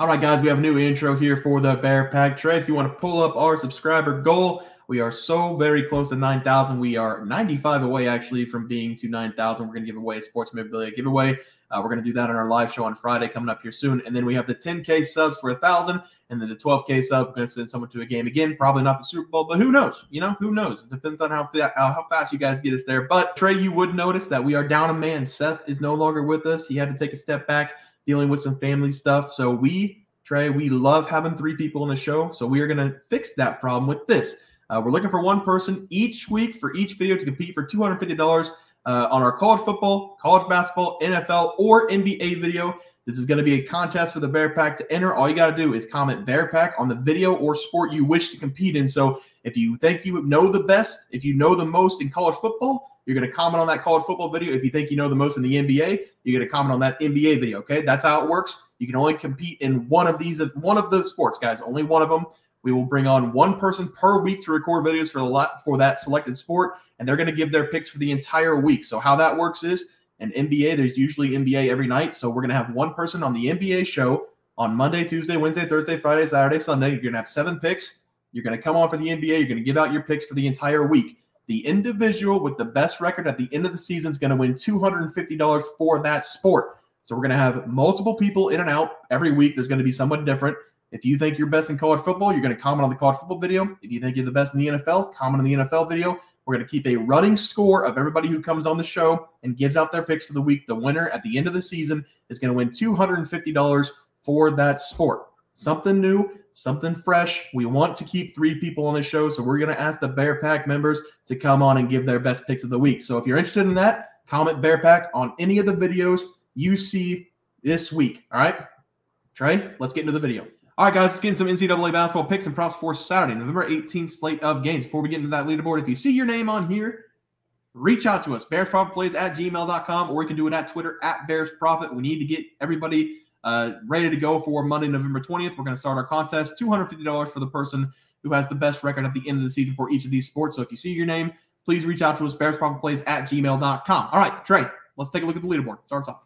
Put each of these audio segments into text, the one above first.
All right, guys, we have a new intro here for the Bear Pack. Trey, if you want to pull up our subscriber goal, we are so very close to 9,000. We are 95 away, actually, from being to 9,000. We're going to give away a Sports Memorabilia giveaway. We're going to do that on our live show on Friday coming up here soon. And then we have the 10K subs for 1,000, and then the 12K sub. We're going to send someone to a game again. Probably not the Super Bowl, but who knows? You know, who knows? It depends on how fast you guys get us there. But, Trey, you would notice that we are down a man. Seth is no longer with us. He had to take a step back, dealing with some family stuff. So Trey, we love having three people on the show. So we are going to fix that problem with this. We're looking for one person each week for each video to compete for $250 on our college football, college basketball, NFL, or NBA video. This is going to be a contest for the Bear Pack. To enter, all you got to do is comment Bear Pack on the video or sport you wish to compete in. So if you think you know the best, if you know the most in college football, you're going to comment on that college football video. If you think you know the most in the NBA, you're going to comment on that NBA video, okay? That's how it works. You can only compete in one of the sports, guys, only one of them. We will bring on one person per week to record videos for that selected sport, and they're going to give their picks for the entire week. So how that works is an NBA, there's usually NBA every night, so we're going to have one person on the NBA show on Monday, Tuesday, Wednesday, Thursday, Friday, Saturday, Sunday. You're going to have 7 picks. You're going to come on for the NBA. You're going to give out your picks for the entire week. The individual with the best record at the end of the season is going to win $250 for that sport. So we're going to have multiple people in and out every week. There's going to be someone different. If you think you're best in college football, you're going to comment on the college football video. If you think you're the best in the NFL, comment on the NFL video. We're going to keep a running score of everybody who comes on the show and gives out their picks for the week. The winner at the end of the season is going to win $250 for that sport. Something new, something fresh. We want to keep 3 people on the show, so we're going to ask the Bear Pack members to come on and give their best picks of the week. So if you're interested in that, comment Bear Pack on any of the videos you see this week. All right, Trey, let's get into the video. All right, guys, let's get some NCAA basketball picks and props for Saturday, November 18th slate of games. Before we get into that leaderboard, if you see your name on here, reach out to us, BearsProfitPlays@gmail.com, or you can do it at Twitter, @BearsProfit. We need to get everybody ready to go for Monday, November 20th. We're going to start our contest, $250 for the person who has the best record at the end of the season for each of these sports. So if you see your name, please reach out to us, BearsProfitPlays@gmail.com. All right, Trey, let's take a look at the leaderboard. Start us off.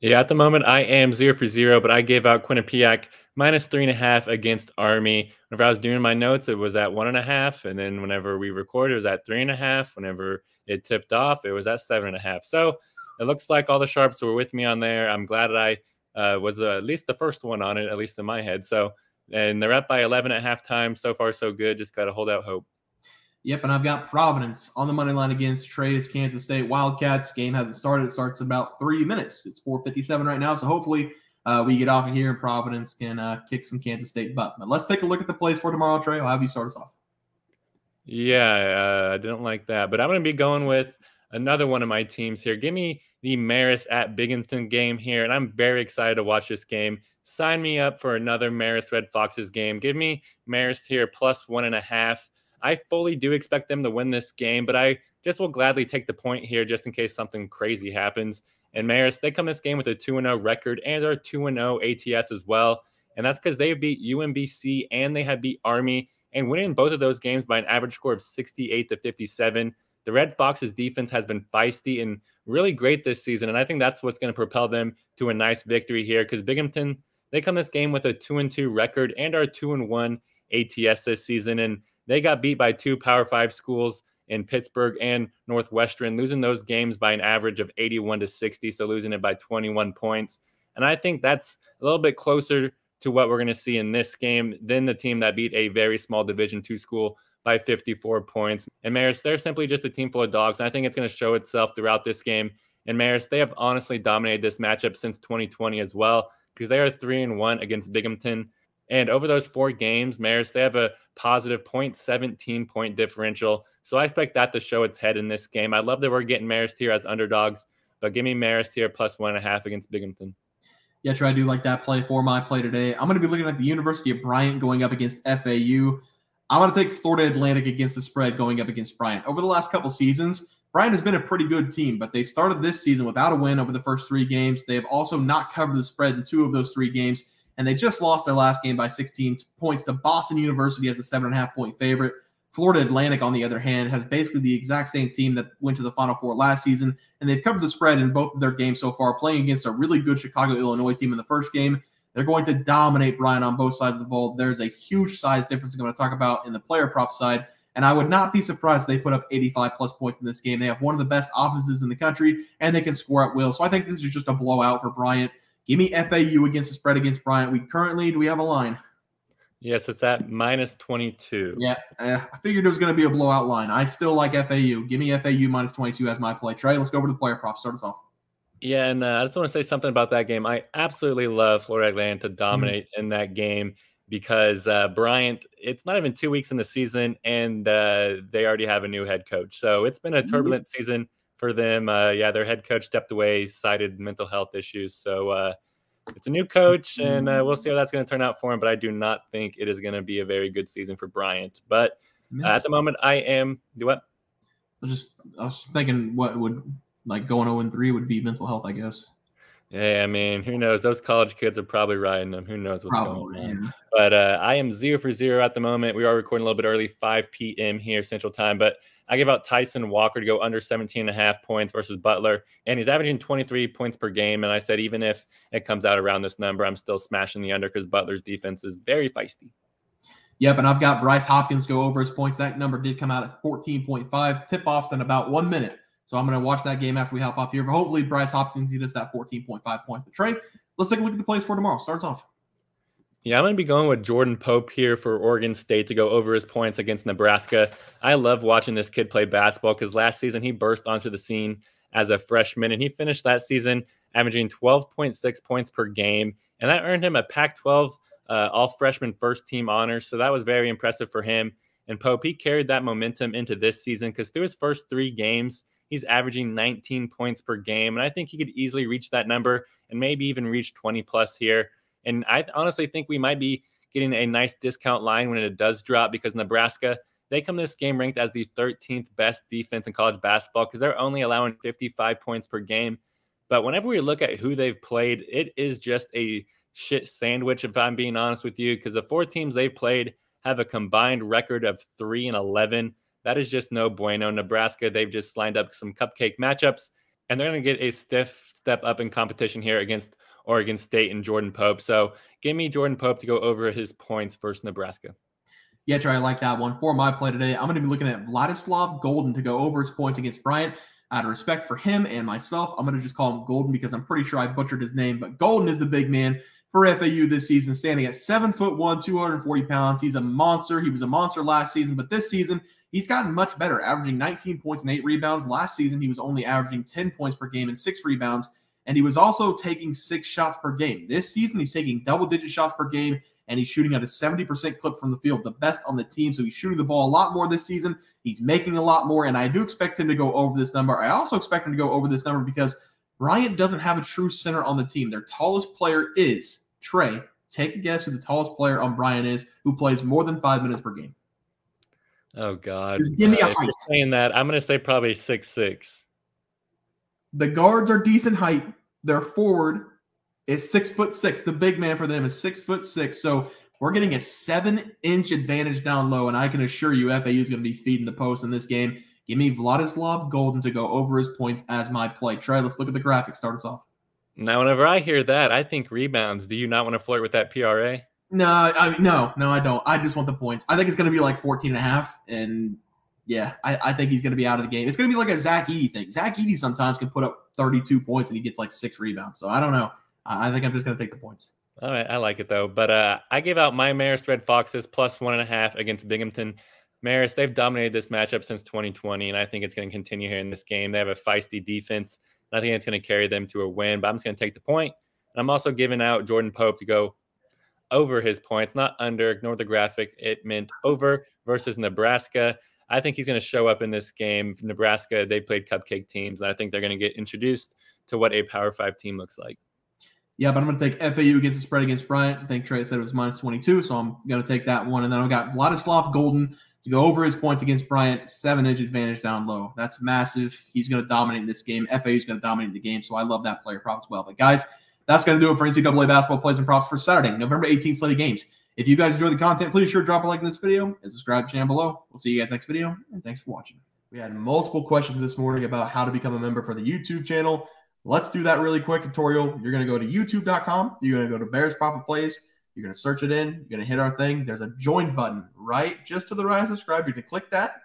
Yeah, at the moment, I am 0 for 0, but I gave out Quinnipiac -3.5 against Army. Whenever I was doing my notes, it was at 1.5, and then whenever we recorded, it was at 3.5. Whenever it tipped off, it was at 7.5. So it looks like all the sharps were with me on there. I'm glad that I was at least the first one on it, at least in my head. So, and they're up by 11 at halftime. So far, so good. Just got to hold out hope. Yep, and I've got Providence on the money line against Trey's Kansas State Wildcats. Game hasn't started. It starts in about 3 minutes. It's 4:57 right now, so hopefully we get off of here and Providence can kick some Kansas State butt. But let's take a look at the plays for tomorrow, Trey. I'll have you start us off. Yeah, I didn't like that, but I'm going to be going with another one of my teams here. Give me the Marist at Binghamton game here, and I'm very excited to watch this game. Sign me up for another Marist Red Foxes game. Give me Marist here +1.5. I fully do expect them to win this game, but I just will gladly take the point here just in case something crazy happens. And Marist, they come this game with a 2-0 record and are 2-0 ATS as well. And that's because they beat UMBC and they have beat Army and winning both of those games by an average score of 68-57. The Red Foxes defense has been feisty and really great this season. And I think that's what's going to propel them to a nice victory here because Binghamton, they come this game with a 2-2 record and are 2-1 ATS this season. And they got beat by 2 Power 5 schools in Pittsburgh and Northwestern, losing those games by an average of 81-60, so losing it by 21 points. And I think that's a little bit closer to what we're going to see in this game than the team that beat a very small Division II school by 54 points. And Marist, they're simply just a team full of dogs, and I think it's going to show itself throughout this game. And Marist, they have honestly dominated this matchup since 2020 as well, because they are 3-1 against Binghamton. And over those 4 games, Marist, they have a positive 0.17 point differential. So I expect that to show its head in this game. I love that we're getting Marist here as underdogs, but give me Marist here +1.5 against Binghamton. Yeah, Trey, I do like that play for my play today. I'm going to be looking at the University of Bryant going up against FAU. I'm going to take Florida Atlantic against the spread going up against Bryant. Over the last couple seasons, Bryant has been a pretty good team, but they've started this season without a win over the first 3 games. They have also not covered the spread in 2 of those 3 games. And they just lost their last game by 16 points to Boston University as a 7.5-point favorite. Florida Atlantic, on the other hand, has basically the exact same team that went to the Final Four last season, and they've covered the spread in both of their games so far, playing against a really good Chicago, Illinois team in the first game, They're going to dominate Bryant on both sides of the ball. There's a huge size difference I'm going to talk about in the player prop side, and I would not be surprised if they put up 85-plus points in this game. They have one of the best offenses in the country, and they can score at will. So I think this is just a blowout for Bryant. Give me FAU against the spread against Bryant. Do we have a line? Yes, it's at minus 22. Yeah, I figured it was going to be a blowout line. I still like FAU. Give me FAU minus 22 as my play. Trey, let's go over to the player prop. Start us off. Yeah, and I just want to say something about that game. I absolutely love Florida Atlantic to dominate in that game because Bryant, it's not even 2 weeks in the season, and they already have a new head coach. So it's been a turbulent season for them. Yeah, their head coach stepped away, cited mental health issues. So it's a new coach, and we'll see how that's going to turn out for him. But I do not think it is going to be a very good season for Bryant. But at the moment, I am – do what? I was just thinking what would – like going 0-3 would be mental health, I guess. Yeah, I mean, who knows? Those college kids are probably riding them. Who knows what's going on? Yeah. But I am 0 for 0 at the moment. We are recording a little bit early, 5 p.m. here Central Time. But I give out Tyson Walker to go under 17.5 points versus Butler. And he's averaging 23 points per game. And I said, even if it comes out around this number, I'm still smashing the under because Butler's defense is very feisty. Yep, and I've got Bryce Hopkins go over his points. That number did come out at 14.5. Tip-offs in about 1 minute. So I'm going to watch that game after we hop off here. But hopefully Bryce Hopkins gets that 14.5 points. But Trey, let's take a look at the plays for tomorrow. Starts off. Yeah, I'm going to be going with Jordan Pope here for Oregon State to go over his points against Nebraska. I love watching this kid play basketball because last season he burst onto the scene as a freshman, and he finished that season averaging 12.6 points per game. And that earned him a Pac-12 all-freshman first-team honor. So that was very impressive for him. And Pope, he carried that momentum into this season because through his first 3 games, he's averaging 19 points per game, and I think he could easily reach that number and maybe even reach 20-plus here. And I honestly think we might be getting a nice discount line when it does drop because Nebraska, they come this game ranked as the 13th best defense in college basketball because they're only allowing 55 points per game. But whenever we look at who they've played, it is just a shit sandwich, if I'm being honest with you, because the 4 teams they've played have a combined record of 3-11. That is just no bueno. Nebraska, they've just lined up some cupcake matchups, and they're going to get a stiff step up in competition here against Oregon State and Jordan Pope. So give me Jordan Pope to go over his points versus Nebraska. Yeah, Trey, I like that one. For my play today, I'm going to be looking at Vladislav Golden to go over his points against Bryant. Out of respect for him and myself, I'm going to just call him Golden because I'm pretty sure I butchered his name. But Golden is the big man for FAU this season, standing at 7'1", 240 pounds. He's a monster. He was a monster last season, but this season – he's gotten much better, averaging 19 points and 8 rebounds. Last season, he was only averaging 10 points per game and 6 rebounds, and he was also taking 6 shots per game. This season, he's taking double-digit shots per game, and he's shooting at a 70% clip from the field, the best on the team. So he's shooting the ball a lot more this season. He's making a lot more, and I do expect him to go over this number. I also expect him to go over this number because Bryant doesn't have a true center on the team. Their tallest player is Trey. Take a guess who the tallest player on Bryant is who plays more than 5 minutes per game. Oh, God. Just give me a height. If you're saying that, I'm going to say probably 6'6". The guards are decent height. Their forward is 6'6". The big man for them is 6'6". So we're getting a 7-inch advantage down low, and I can assure you FAU is going to be feeding the post in this game. Give me Vladislav Golden to go over his points as my play. Trey, let's look at the graphic. Start us off. Now, whenever I hear that, I think rebounds. Do you not want to flirt with that PRA? No, I mean, no, I don't. I just want the points. I think it's going to be like 14.5, and yeah, I think he's going to be out of the game. It's going to be like a Zach Edey thing. Zach Edey sometimes can put up 32 points, and he gets like 6 rebounds. So I don't know. I think I'm just going to take the points. All right, I like it, though. But I gave out my Marist Red Foxes plus 1.5 against Binghamton. Marist, they've dominated this matchup since 2020, and I think it's going to continue here in this game. They have a feisty defense, and I think it's going to carry them to a win, but I'm just going to take the point. And I'm also giving out Jordan Pope to go over his points, not under. Ignore the graphic. It meant over versus Nebraska. I think he's going to show up in this game. Nebraska, they played cupcake teams, and I think they're going to get introduced to what a Power 5 team looks like. Yeah, but I'm going to take FAU against the spread against Bryant. I think Trey said it was minus 22, so I'm going to take that one. And then I've got Vladislav Golden to go over his points against Bryant, 7-inch advantage down low. That's massive. He's going to dominate this game. FAU's going to dominate the game, so I love that player prop as well. But, guys, that's going to do it for NCAA basketball plays and props for Saturday, November 18th slate of games. If you guys enjoy the content, please sure drop a like in this video and subscribe to the channel below. We'll see you guys next video, and thanks for watching. We had multiple questions this morning about how to become a member for the YouTube channel. Let's do that really quick, tutorial. You're going to go to youtube.com. You're going to go to Bears Profit Plays. You're going to search it in. You're going to hit our thing. There's a join button right just to the right of subscribe. You're going to click that.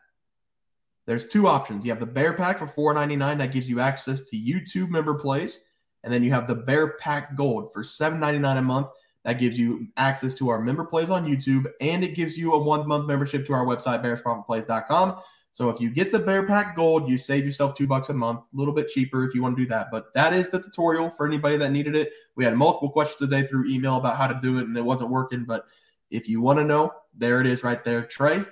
There's two options. You have the Bear Pack for $4.99. That gives you access to YouTube member plays. And then you have the Bear Pack Gold for $7.99 a month. That gives you access to our member plays on YouTube. And it gives you a one-month membership to our website, BearsProfitPlays.com. So if you get the Bear Pack Gold, you save yourself $2 a month, a little bit cheaper if you want to do that. But that is the tutorial for anybody that needed it. We had multiple questions today through email about how to do it, and it wasn't working. But if you want to know, there it is right there. Trey,